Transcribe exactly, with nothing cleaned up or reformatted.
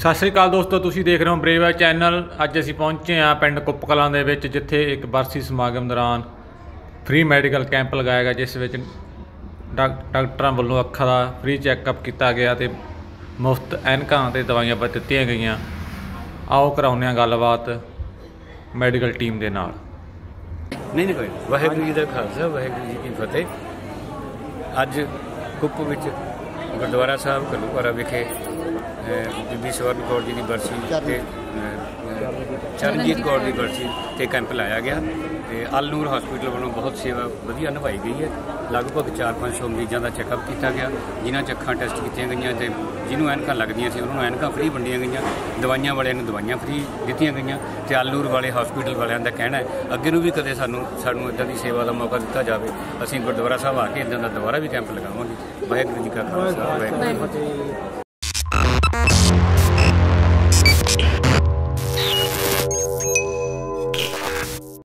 ਸਤਿ ਸ਼੍ਰੀ ਅਕਾਲ ਦੋਸਤੋ, ਤੁਸੀਂ ਦੇਖ ਰਹੇ ਹੋ ਬ੍ਰੇਵ ਵਾਈਬ ਚੈਨਲ। ਅੱਜ ਅਸੀਂ ਪਹੁੰਚੇ ਹਾਂ ਪਿੰਡ ਕੁਪਕਲਾਂ ਦੇ ਵਿੱਚ, ਜਿੱਥੇ ਇੱਕ ਬਰਸੀ ਸਮਾਗਮ ਦੌਰਾਨ ਫ੍ਰੀ ਮੈਡੀਕਲ ਕੈਂਪ ਲਗਾਇਆ ਗਿਆ, ਜਿਸ ਵਿੱਚ ਡਾਕਟਰਾਂ ਵੱਲੋਂ ਅੱਖਾਂ ਦਾ ਫ੍ਰੀ ਚੈੱਕਅਪ ਕੀਤਾ ਗਿਆ ਤੇ ਮੁਫਤ ਐਨਕਾਂ ਤੇ ਦਵਾਈਆਂ ਦਿੱਤੀਆਂ ਗਈਆਂ। ਆਓ ਕਰਾਉਂਦੇ ਹਾਂ ਗੱਲਬਾਤ ਮੈਡੀਕਲ ਟੀਮ ਦੇ ਨਾਲ। ਨਹੀਂ ਨਹੀਂ ਵਾਹਿਗੁਰੂ ਜੀ ਦਾ ਖਾਲਸਾ, ਵਾਹਿਗੁਰੂ ਜੀ ਕੀ ਫਤਿਹ। ਅੱਜ ਕੁੱਪ ਵਿੱਚ ਗੁਰਦੁਆਰਾ ਸਾਹਿਬ ਘੱਲੂਘਾਰਾ ਵਿਖੇ ਬੀਬੀ ਸਵਰਨ ਕੌਰ जी की बरसी ਤੇ ਚਰਨਜੀਤ ਕੌਰ की बरसी ਤੇ कैंप लाया गया। तो अलनूर हॉस्पिटल वालों बहुत सेवा ਵਧੀਆ ਨਿਭਾਈ गई है। लगभग चार पाँच सौ मरीजों का चैकअप किया गया, जिन्हें ਅੱਖਾਂ ਟੈਸਟ ਕੀਤੀਆਂ ਗਈਆਂ ਤੇ जिन्होंने ਐਨਕਾਂ ਲੱਗਦੀਆਂ ਸੀ ਉਹਨਾਂ ਨੂੰ ਐਨਕਾਂ फ्री ਵੰਡੀਆਂ ਗਈਆਂ, दवाइया ਵਾਲਿਆਂ ਨੂੰ दवाइया फ्री ਦਿੱਤੀਆਂ ਗਈਆਂ। तो अलनूर वाले हॉस्पिटल ਵਾਲਿਆਂ ਦਾ कहना है ਅੱਗੇ ਨੂੰ ਵੀ ਕਦੇ ਸਾਨੂੰ ਸਾਨੂੰ ਇਦਾਂ ਦੀ सेवा का मौका ਦਿੱਤਾ ਜਾਵੇ, ਅਸੀਂ ਗੁਰਦੁਆਰਾ ਸਾਹਿਬ ਆ ਕੇ ਇਦਾਂ ਦਾ ਦੁਬਾਰਾ भी कैंप ਲਗਾਵਾਂਗੇ। ਵਾਹਿਗੁਰੂ ਜੀ ਕਾ ਖਾਲਸਾ ਵਾਹਿਗੁਰੂ ਜੀ ਕੀ ਫਤਿਹ।